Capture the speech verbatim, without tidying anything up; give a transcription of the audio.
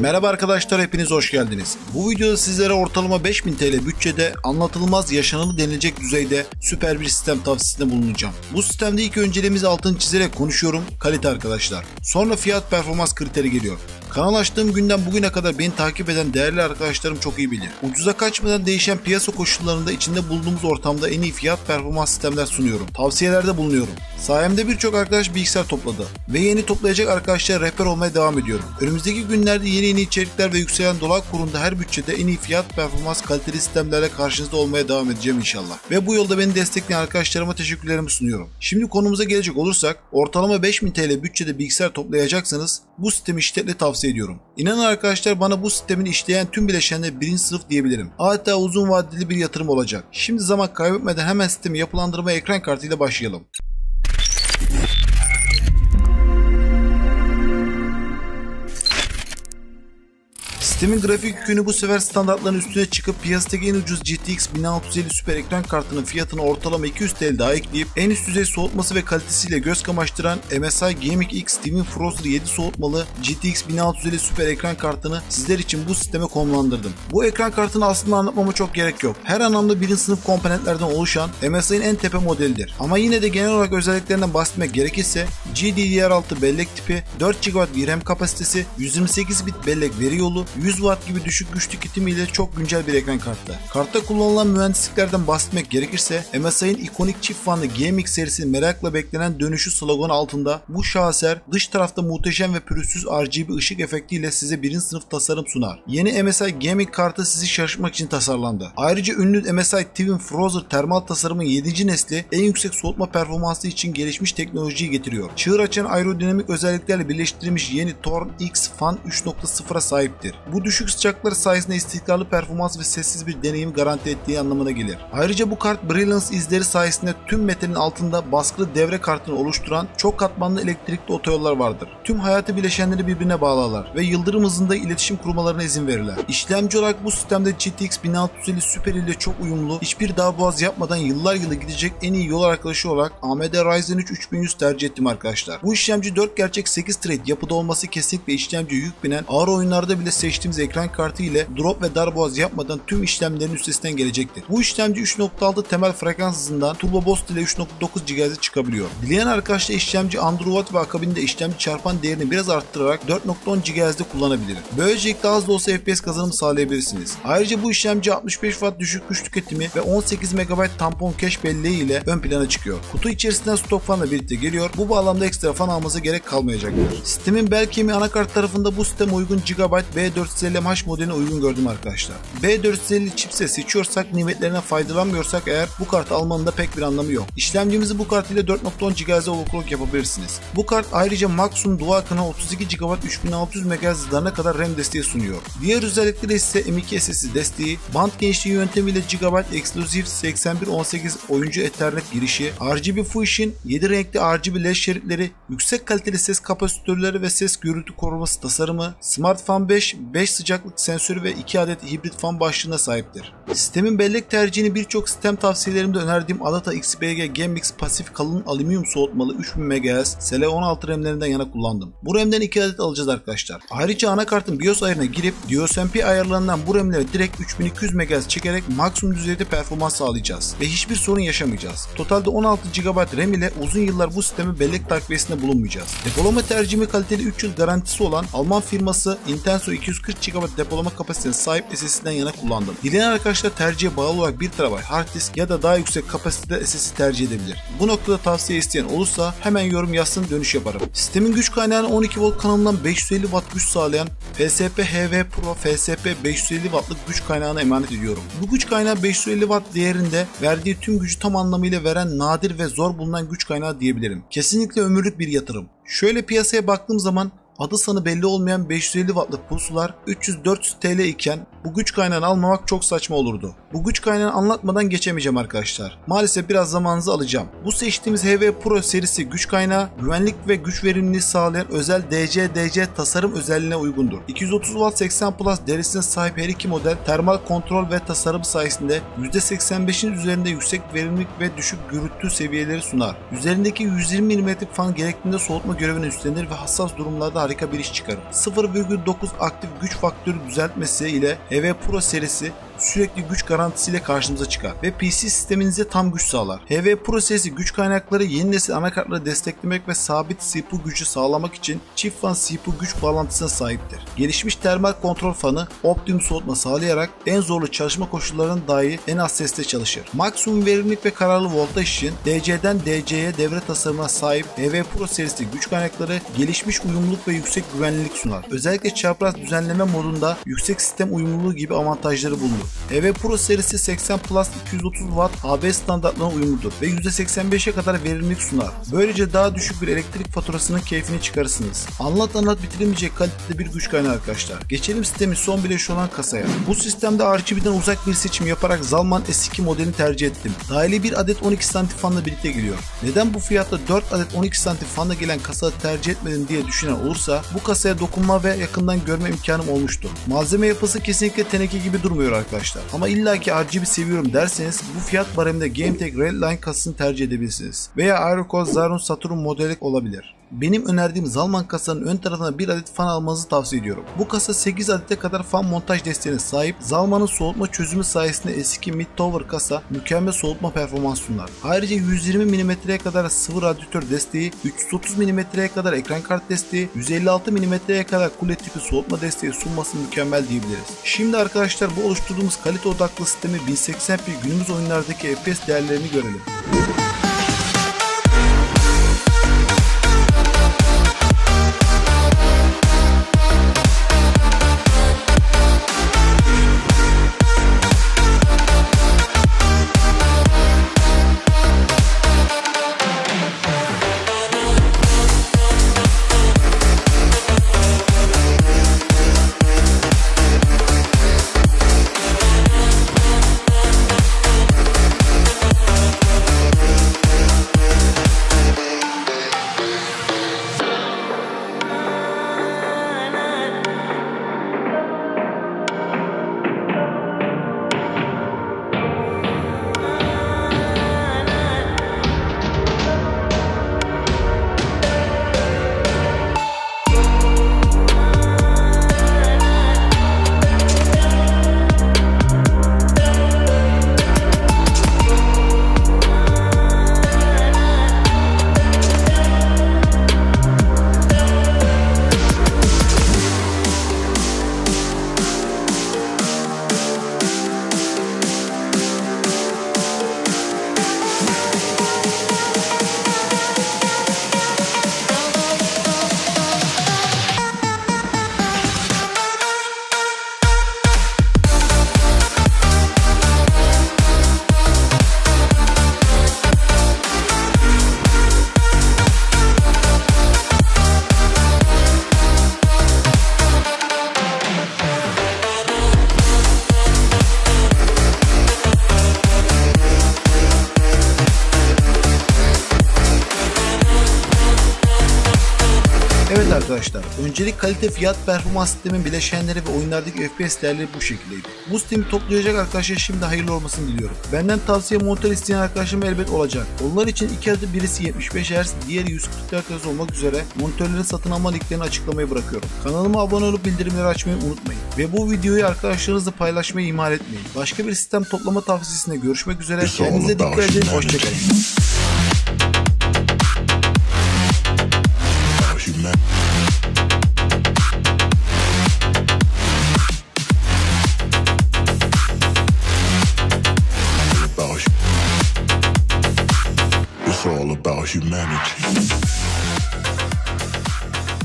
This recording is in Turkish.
Merhaba arkadaşlar, hepiniz hoş geldiniz. Bu videoda sizlere ortalama beş bin TL bütçede anlatılmaz yaşanımı denilecek düzeyde süper bir sistem tavsiyesinde bulunacağım. Bu sistemde ilk önceliğimiz altını çizerek konuşuyorum, kalite arkadaşlar. Sonra fiyat performans kriteri geliyor. Kanal açtığım günden bugüne kadar beni takip eden değerli arkadaşlarım çok iyi bilir. Ucuza kaçmadan değişen piyasa koşullarında içinde bulunduğumuz ortamda en iyi fiyat performans sistemler sunuyorum. Tavsiyelerde bulunuyorum. Sayemde birçok arkadaş bilgisayar topladı ve yeni toplayacak arkadaşlara rehber olmaya devam ediyorum. Önümüzdeki günlerde yeni yeni içerikler ve yükselen dolar kurunda her bütçede en iyi fiyat performans kaliteli sistemlerle karşınızda olmaya devam edeceğim inşallah. Ve bu yolda beni destekleyen arkadaşlarıma teşekkürlerimi sunuyorum. Şimdi konumuza gelecek olursak, ortalama beş bin TL bütçede bilgisayar toplayacaksanız bu sistemi şiddetle tavsiye ediyorum. İnanın arkadaşlar, bana bu sistemin işleyen tüm bileşenleri birinci sınıf diyebilirim. Hatta uzun vadeli bir yatırım olacak. Şimdi zaman kaybetmeden hemen sistemi yapılandırmaya ekran kartıyla başlayalım. Sistemin grafik yükünü bu sefer standartların üstüne çıkıp piyasadaki en ucuz GTX bin altı yüz elli süper ekran kartının fiyatına ortalama iki yüz TL daha ekleyip en üst düzey soğutması ve kalitesiyle göz kamaştıran M S I Gaming X Twin Frozr yedi soğutmalı GTX bin altı yüz elli süper ekran kartını sizler için bu sisteme konumlandırdım. Bu ekran kartını aslında anlatmama çok gerek yok. Her anlamda birinci sınıf komponentlerden oluşan M S I'nin en tepe modelidir. Ama yine de genel olarak özelliklerinden bahsetmek gerekirse G D D R altı bellek tipi, dört gigabayt RAM kapasitesi, yüz yirmi sekiz bit bellek veri yolu, yüz watt gibi düşük güç tüketimiyle çok güncel bir ekran kartı. Kartta kullanılan mühendisliklerden bahsetmek gerekirse M S I'nin ikonik çift fanlı G M X serisinin merakla beklenen dönüşü sloganı altında bu şaheser dış tarafta muhteşem ve pürüzsüz R G B ışık efektiyle size birinci sınıf tasarım sunar. Yeni M S I Gaming kartı sizi şaşırtmak için tasarlandı. Ayrıca ünlü M S I Twin Frozr termal tasarımın yedinci nesli en yüksek soğutma performansı için gelişmiş teknolojiyi getiriyor. Çığır açan aerodinamik özelliklerle birleştirilmiş yeni Torn X Fan üç nokta sıfıra sahiptir. Bu düşük sıcaklıklar sayesinde istikrarlı performans ve sessiz bir deneyim garanti ettiği anlamına gelir. Ayrıca bu kart Brilliance izleri sayesinde tüm metalin altında baskılı devre kartını oluşturan çok katmanlı elektrikli otoyollar vardır. Tüm hayati bileşenleri birbirine bağlarlar ve yıldırım hızında iletişim kurmalarına izin verirler. İşlemci olarak bu sistemde GTX bin altı yüz elli Super ile çok uyumlu, hiçbir darboğaz yapmadan yıllar yılı gidecek en iyi yol arkadaşı olarak A M D Ryzen üç üç bin yüz tercih ettim arkadaşlar. Bu işlemci dört gerçek sekiz thread yapıda olması kesinlikle işlemciye yük binen ağır oyunlarda bile seçtiğim ekran kartı ile drop ve darboğaz yapmadan tüm işlemlerin üstesinden gelecektir. Bu işlemci üç nokta altı temel frekans hızından turbo boost ile üç nokta dokuz gigahertz'e çıkabiliyor. Dileyen arkadaşlar işlemci underwatt ve akabinde işlemci çarpan değerini biraz arttırarak dört nokta on gigahertz'de kullanabilir. Böylelikle az da olsa F P S kazanımı sağlayabilirsiniz. Ayrıca bu işlemci altmış beş watt düşük güç tüketimi ve on sekiz megabayt tampon cache belleği ile ön plana çıkıyor. Kutu içerisinden stok fanla birlikte geliyor. Bu bağlamda ekstra fan almanıza gerek kalmayacaktır. Sistemin bel kemiği anakart tarafında bu sisteme uygun Gigabyte B dört yüz elli M H modeline uygun gördüm arkadaşlar. B dört yüz elli chipset seçiyorsak, nimetlerinden faydalanmıyorsak eğer bu kartı almanın da pek bir anlamı yok. İşlemcimizi bu kart ile dört nokta on gigahertz'e overclock yapabilirsiniz. Bu kart ayrıca maksimum dual kanal otuz iki gigabayt üç bin altı yüz megahertz hızlarına kadar RAM desteği sunuyor. Diğer özellikleri ise M nokta iki S S D desteği, band genişliği yöntemiyle Gigabyte Exclusive seksen bir on sekiz oyuncu Ethernet girişi, R G B Fusion, yedi renkli R G B led şeritleri, yüksek kaliteli ses kapasitörleri ve ses gürültü koruması tasarımı, Smart Fan beş, beş sıcaklık sensörü ve iki adet hibrit fan başlığına sahiptir. Sistemin bellek tercihini birçok sistem tavsiyelerimde önerdiğim Adata X P G Gammix pasif kalın alüminyum soğutmalı üç bin megahertz C L on altı RAM'lerinden yana kullandım. Bu RAM'den iki adet alacağız arkadaşlar. Ayrıca anakartın BIOS ayarına girip D S M P ayarlarından bu RAM'lere direkt üç bin iki yüz megahertz çekerek maksimum düzeyde performans sağlayacağız ve hiçbir sorun yaşamayacağız. Totalde on altı gigabayt RAM ile uzun yıllar bu sistemin bellek takviyesinde bulunmayacağız. Depolama tercihimi kaliteli üç yıl garantisi olan Alman firması Intenso iki yüz kırk gigabayt depolama kapasitesine sahip S S D'den yana kullandım. Dileyen arkadaşlar tercihe bağlı olarak bir terabayt hard disk ya da daha yüksek kapasitede S S D tercih edebilir. Bu noktada tavsiye isteyen olursa hemen yorum yazsın, dönüş yaparım. Sistemin güç kaynağını on iki volt kanalından beş yüz elli watt güç sağlayan F S P H V Pro F S P beş yüz elli wattlık güç kaynağına emanet ediyorum. Bu güç kaynağı beş yüz elli watt değerinde verdiği tüm gücü tam anlamıyla veren nadir ve zor bulunan güç kaynağı diyebilirim. Kesinlikle ömürlük bir yatırım. Şöyle piyasaya baktığım zaman adı sanı belli olmayan beş yüz elli wattlık pulsular üç yüz dört yüz TL iken bu güç kaynağını almamak çok saçma olurdu. Bu güç kaynağını anlatmadan geçemeyeceğim arkadaşlar. Maalesef biraz zamanınızı alacağım. Bu seçtiğimiz H V Pro serisi güç kaynağı güvenlik ve güç verimliliği sağlayan özel D C D C tasarım özelliğine uygundur. iki yüz otuz watt seksen plus derisine sahip her iki model termal kontrol ve tasarım sayesinde yüzde seksen beşin üzerinde yüksek verimlilik ve düşük gürültü seviyeleri sunar. Üzerindeki yüz yirmi milimetrelik fan gerektiğinde soğutma görevini üstlenir ve hassas durumlarda harika bir iş çıkarım. sıfır virgül dokuz aktif güç faktörü düzeltmesi ile H V Pro serisi sürekli güç garantisiyle karşımıza çıkar ve P C sisteminize tam güç sağlar. H V Pro serisi güç kaynakları yeni nesil anakartları desteklemek ve sabit C P U gücü sağlamak için çift fan C P U güç bağlantısına sahiptir. Gelişmiş termal kontrol fanı optimum soğutma sağlayarak en zorlu çalışma koşullarının dahi en az seste çalışır. Maksimum verimlilik ve kararlı voltaj için D C'den D C'ye devre tasarımına sahip H V Pro serisi güç kaynakları gelişmiş uyumluluk ve yüksek güvenlilik sunar. Özellikle çapraz düzenleme modunda yüksek sistem uyumluluğu gibi avantajları bulunur. H V Pro serisi seksen plus iki yüz otuz watt A B standartlarına uyumludur ve yüzde seksen beşe kadar verimlilik sunar. Böylece daha düşük bir elektrik faturasının keyfini çıkarırsınız. Anlat anlat bitiremeyecek kalitede bir güç kaynağı arkadaşlar. Geçelim sistemin son bileşi olan kasaya. Bu sistemde R G B'den uzak bir seçim yaparak Zalman S iki modelini tercih ettim. Dahili bir adet on iki santim fanla birlikte geliyor. Neden bu fiyatta dört adet on iki santim fanla gelen kasayı tercih etmedim diye düşünen olursa bu kasaya dokunma ve yakından görme imkanım olmuştu. Malzeme yapısı kesinlikle teneke gibi durmuyor arkadaşlar. Ama illaki R G B seviyorum derseniz bu fiyat bareminde GameTech Redline kasasını tercih edebilirsiniz veya Aerocoz Zaron Saturn modeli olabilir. Benim önerdiğim Zalman kasanın ön tarafına bir adet fan almanızı tavsiye ediyorum. Bu kasa sekiz adete kadar fan montaj desteğine sahip. Zalman'ın soğutma çözümü sayesinde S iki mid-tower kasa mükemmel soğutma performansı sunar. Ayrıca yüz yirmi milimetreye kadar sıvı radyatör desteği, üç yüz otuz milimetreye kadar ekran kart desteği, yüz elli altı milimetreye kadar kule tipi soğutma desteği sunması mükemmel diyebiliriz. Şimdi arkadaşlar bu oluşturduğumuz kalite odaklı sistemi bin seksen p günümüz oyunlardaki F P S değerlerini görelim. Evet arkadaşlar, öncelik kalite fiyat performans sistemin bileşenleri ve oyunlardaki F P S değerleri bu şekildeydi. Bu sistemi toplayacak arkadaşlar şimdi hayırlı olmasını diliyorum. Benden tavsiye monitör isteyen arkadaşlarım elbet olacak. Onlar için iki adet birisi yetmiş beş hertz diğeri yüz kırk hertz olmak üzere monitörlerin satın alma linklerini açıklamaya bırakıyorum. Kanalıma abone olup bildirimleri açmayı unutmayın. Ve bu videoyu arkadaşlarınızla paylaşmayı ihmal etmeyin. Başka bir sistem toplama tavsiyesinde görüşmek üzere. Kendinize dikkat edin. Hoşçakalın. It's all about humanity.